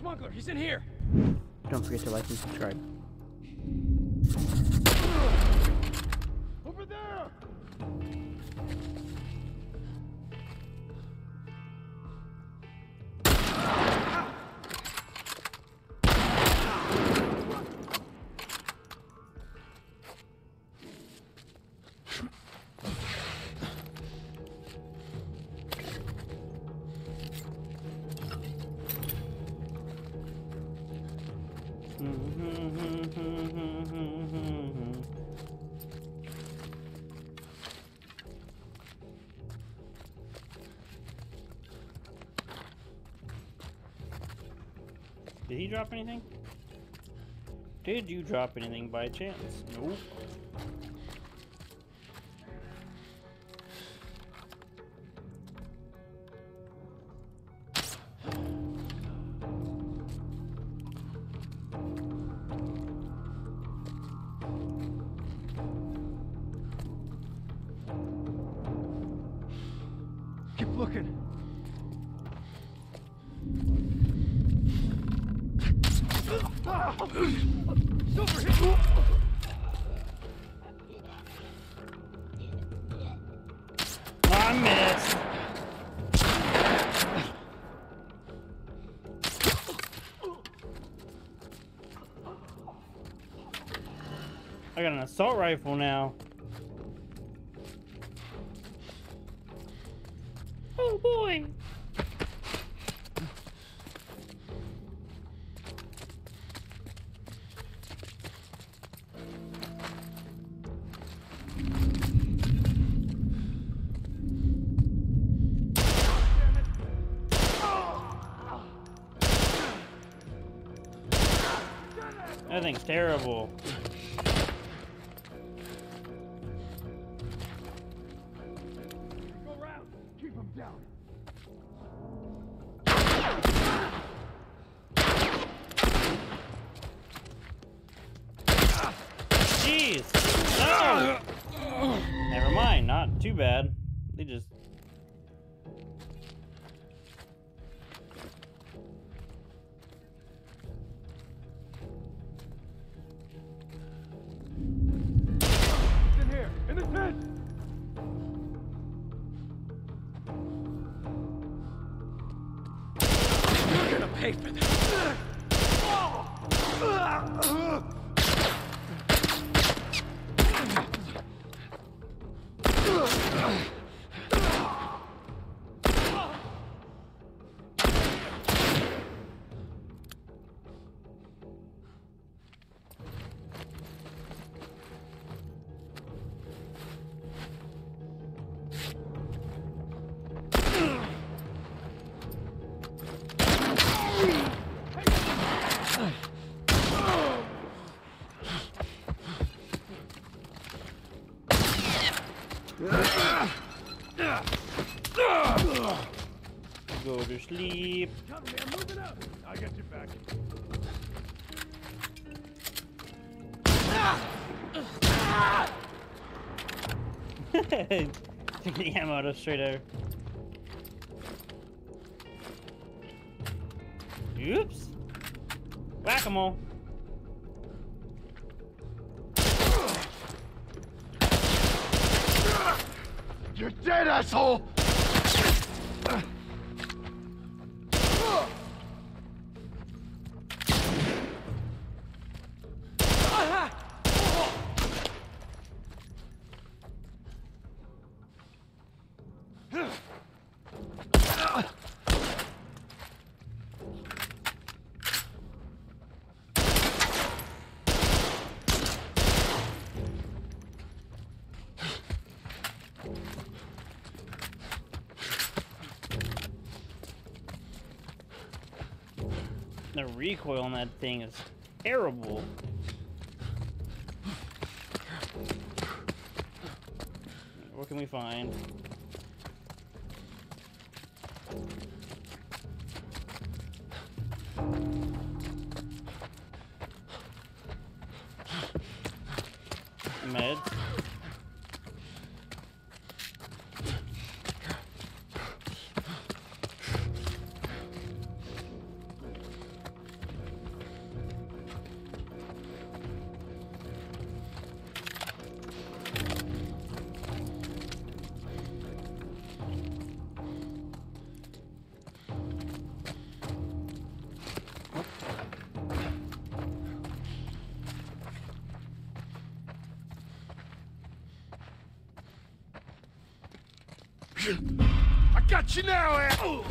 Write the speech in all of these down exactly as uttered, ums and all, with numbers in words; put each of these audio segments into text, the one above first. smuggler. He's in here. Don't forget to like and subscribe. Over there! Did he drop anything? Did you drop anything by chance? Nope. Keep looking. It's over here! I missed! I got an assault rifle now. Oh boy! That thing's terrible. Go round. Keep him down. Jeez. Oh. Never mind. Not too bad. They just. Pay for that. Go to sleep. Come here, move it up. I got your back. Took the ammo to straight over. Oops. Whack-a-mole. You're dead, asshole! The recoil on that thing is terrible. What can we find? Meds. I got you now, Ellie!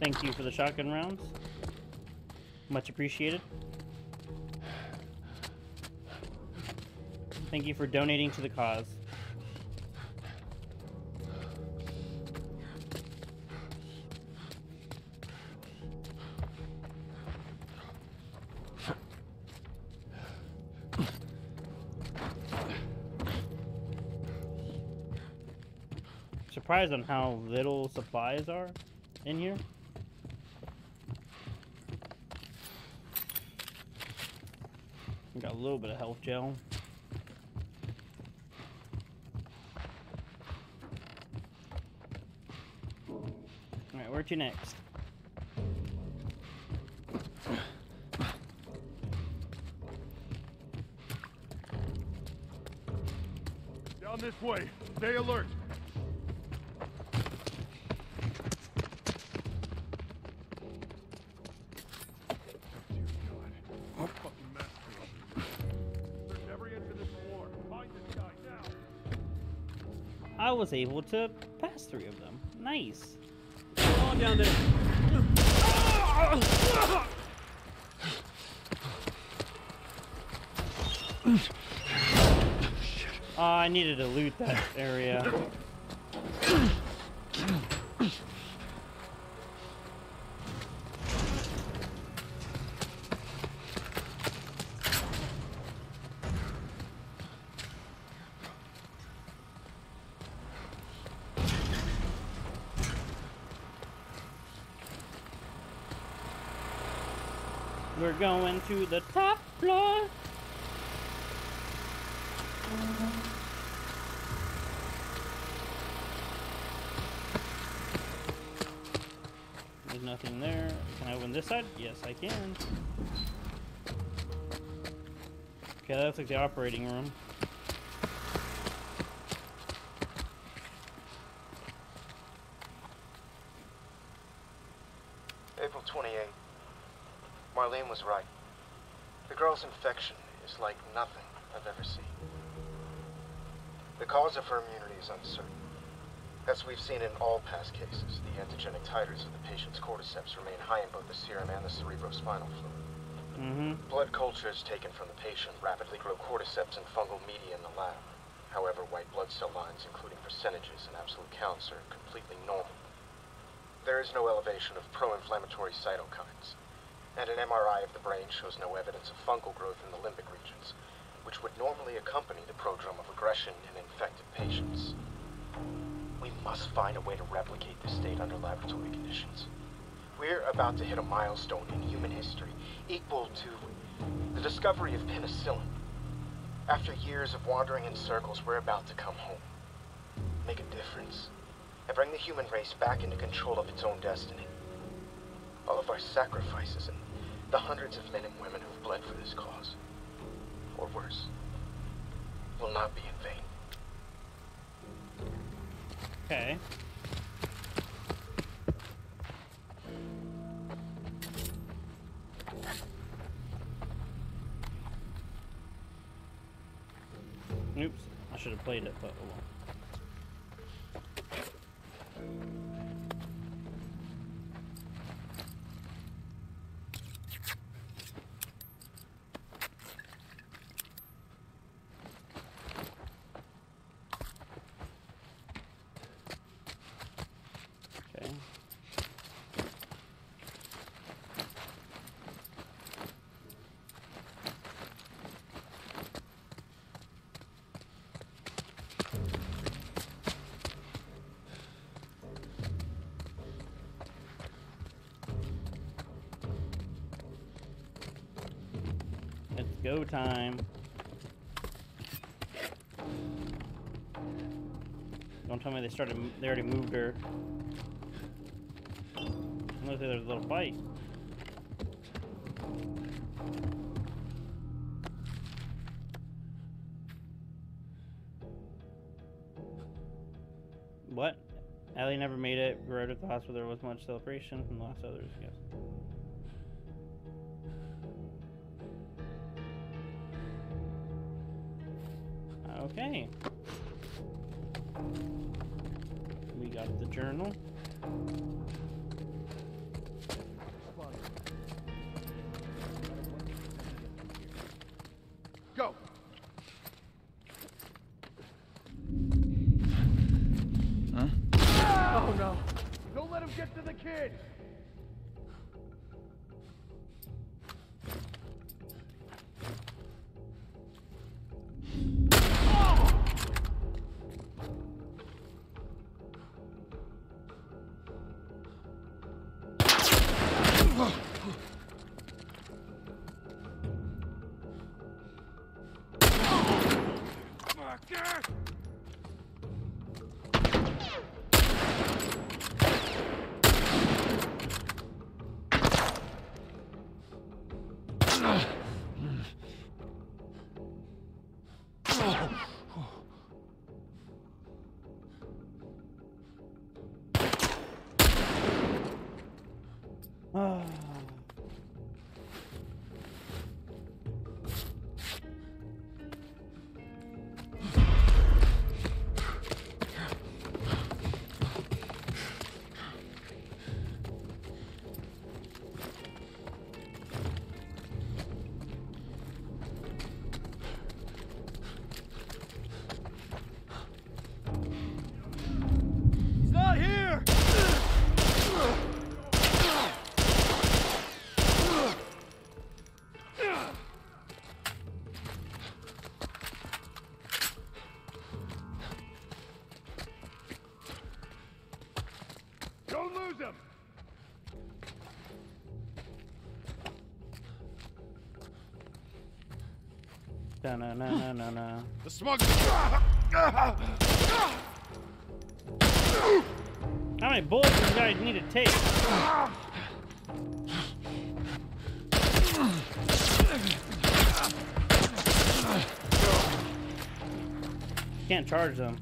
Thank you for the shotgun rounds. Much appreciated. Thank you for donating to the cause. Surprised on how little supplies are in here. We got a little bit of health gel. Alright, where to next? Down this way. Stay alert. I was able to pass three of them. Nice. Come on down there. Oh, I needed to loot that area. We're going to the top floor. There's nothing there. Can I open this side? Yes, I can. Okay, that looks like the operating room. April twenty-eighth. Marlene was right. The girl's infection is like nothing I've ever seen. The cause of her immunity is uncertain. As we've seen in all past cases, the antigenic titers of the patient's cordyceps remain high in both the serum and the cerebrospinal fluid. Mm-hmm. Blood cultures taken from the patient rapidly grow cordyceps and fungal media in the lab. However, white blood cell lines, including percentages and absolute counts, are completely normal. There is no elevation of pro-inflammatory cytokines. And an M R I of the brain shows no evidence of fungal growth in the limbic regions, which would normally accompany the prodrome of aggression in infected patients. We must find a way to replicate this state under laboratory conditions. We're about to hit a milestone in human history equal to the discovery of penicillin. After years of wandering in circles, we're about to come home, make a difference, and bring the human race back into control of its own destiny. All of our sacrifices and the hundreds of men and women who've bled for this cause, or worse, will not be in vain. Okay. Oops, I should have played it, but oh well. Go time. Don't tell me they started, they already moved her. Unless there's a little bite. What? Ellie never made it. We were at the hospital. There was much celebration from the last others, I guess. Okay. We got the journal. Go. Huh? Oh no. Don't let him get to the kid. No, no, no, no, no. The smug. How many bullets do you guys need to take? Can't charge them.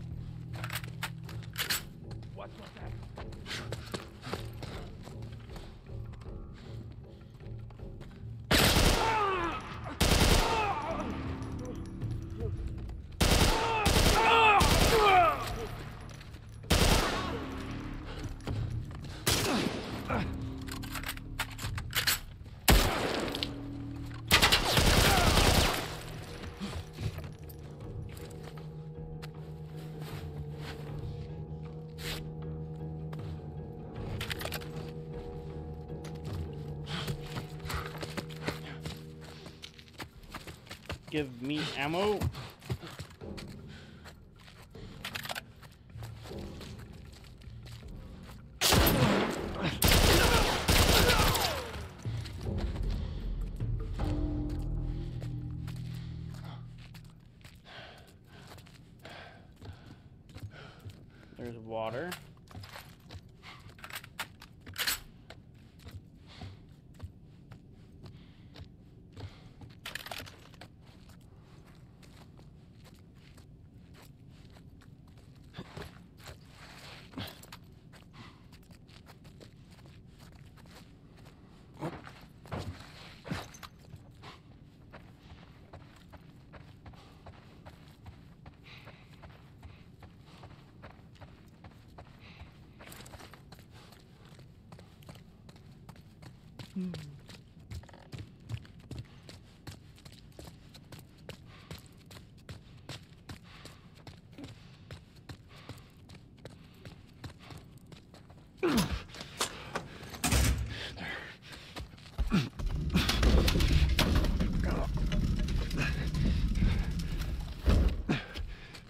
Give me ammo. There's water.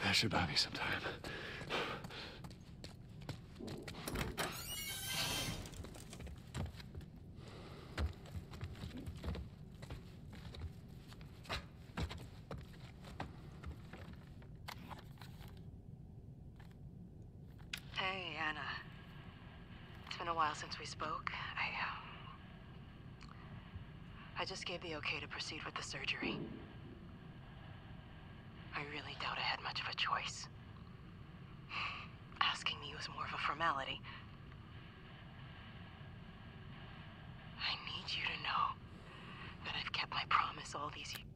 That should buy me some time. Since we spoke, I, uh, I just gave the okay to proceed with the surgery. I really doubt I had much of a choice. Asking me was more of a formality. I need you to know that I've kept my promise all these years.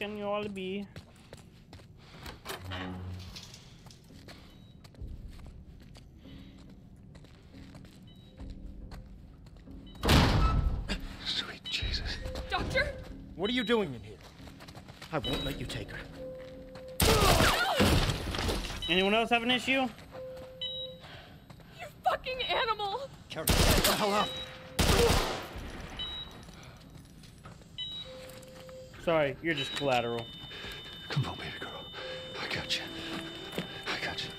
where can you all be? Sweet Jesus. Doctor? What are you doing in here? I won't let you take her. Anyone else have an issue? You fucking animal! Carol, get the hell up! Sorry, you're just collateral. Come on, baby girl. I got you. I got you.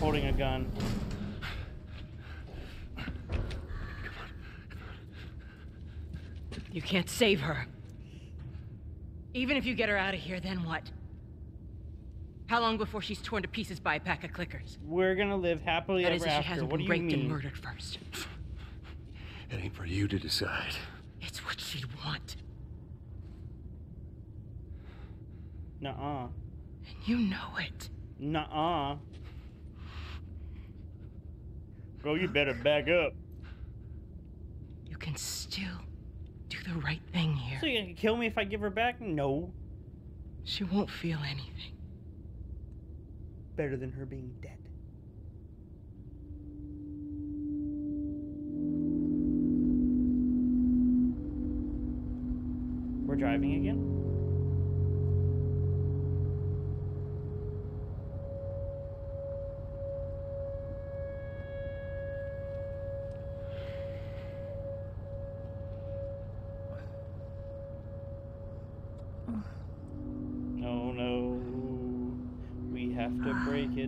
Holding a gun. Come on. You can't save her. Even if you get her out of here, then what? How long before she's torn to pieces by a pack of clickers? We're gonna live happily ever after. That is, if she hasn't been raped and murdered first. It ain't for you to decide. It's what she'd want. Nuh-uh. And you know it. Nuh-uh. Bro, you better back up. You can still do the right thing here. So you're gonna kill me if I give her back? No. She won't feel anything. Better than her being dead. We're driving again?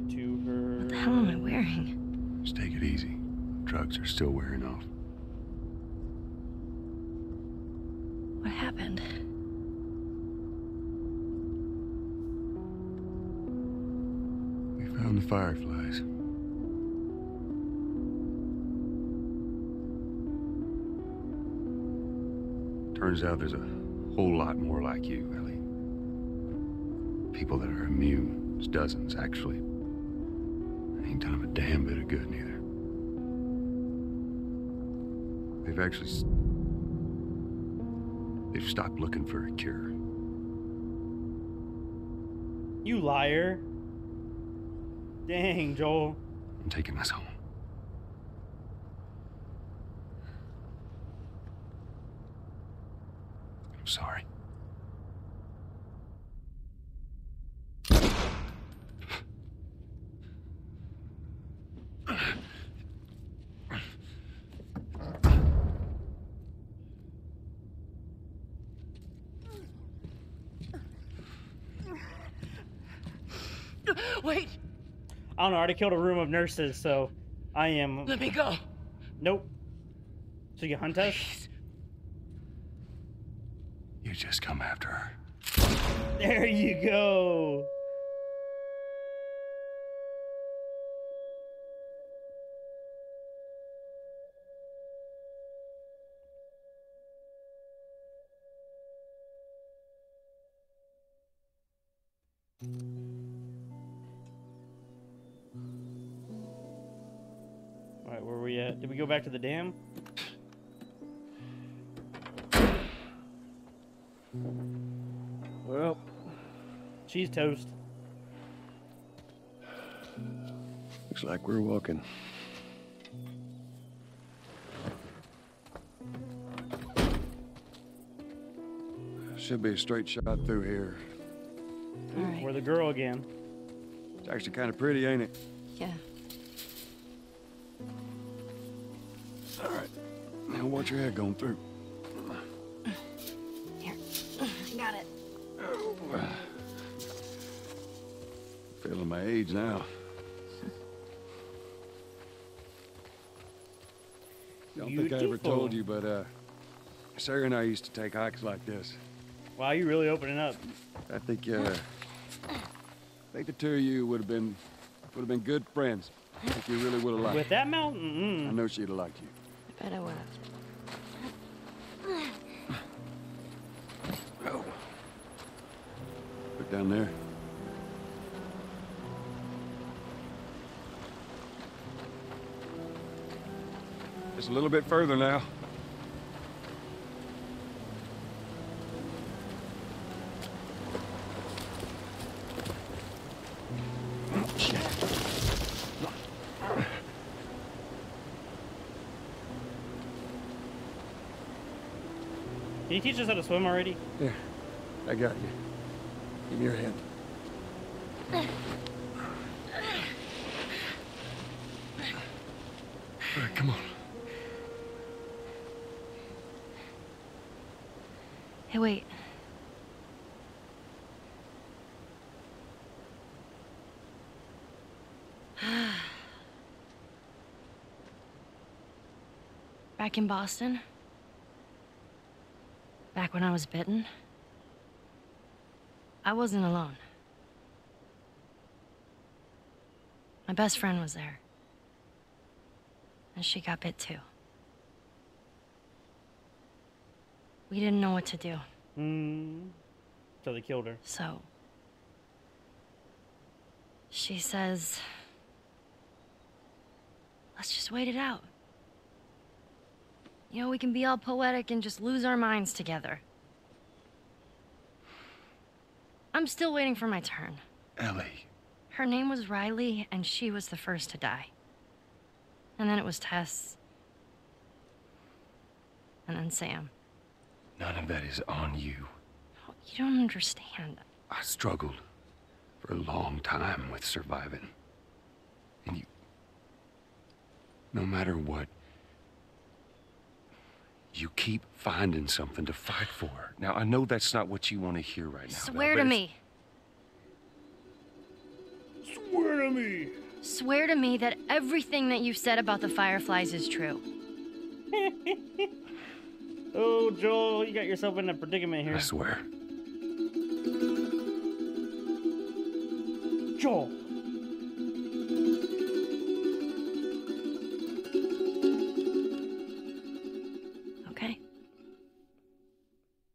To her. What the hell am I wearing? Just take it easy. Drugs are still wearing off. What happened? We found the fireflies. Turns out there's a whole lot more like you, Ellie. People that are immune. There's dozens, actually. Ain't done him a damn bit of good, neither. They've actually... They've stopped looking for a cure. You liar. Dang, Joel. I'm taking us home. I'm sorry. Wait. I don't know. I already killed a room of nurses, so I am. Let me go. Nope. So you hunt us? Please. You just come after her. There you go. Did we go back to the dam? She's toast. Looks like we're walking. Should be a straight shot through here. All right. We're the girl again. It's actually kind of pretty, ain't it? Yeah. All right. Now watch your head going through. Here. I got it. Oh. Feeling my age now. Don't Beautiful. think I ever told you, but uh, Sarah and I used to take hikes like this. Wow, you're really opening up. I think uh, I think the two of you would have been would have been good friends. I think you really would have liked. With that mountain, mm. I know she'd have liked you. I bet I would have. Oh, look down there. Just a little bit further now. Shit. Did you teach us how to swim already? Yeah, I got you. Give me your hand. All right, come on. Hey, wait. Back in Boston? Back when I was bitten? I wasn't alone. My best friend was there. And she got bit too. We didn't know what to do. Mm. So they killed her. So. She says, let's just wait it out. You know, we can be all poetic and just lose our minds together. I'm still waiting for my turn. Ellie. Her name was Riley, and she was the first to die. And then it was Tess. And then Sam. None of that is on you. No, you don't understand. I struggled for a long time with surviving. And you... No matter what, you keep finding something to fight for. Now, I know that's not what you want to hear right now. Swear to me. Swear to me. Swear to me that everything that you've said about the Fireflies is true. Oh, Joel, you got yourself in a predicament here. I swear. Joel.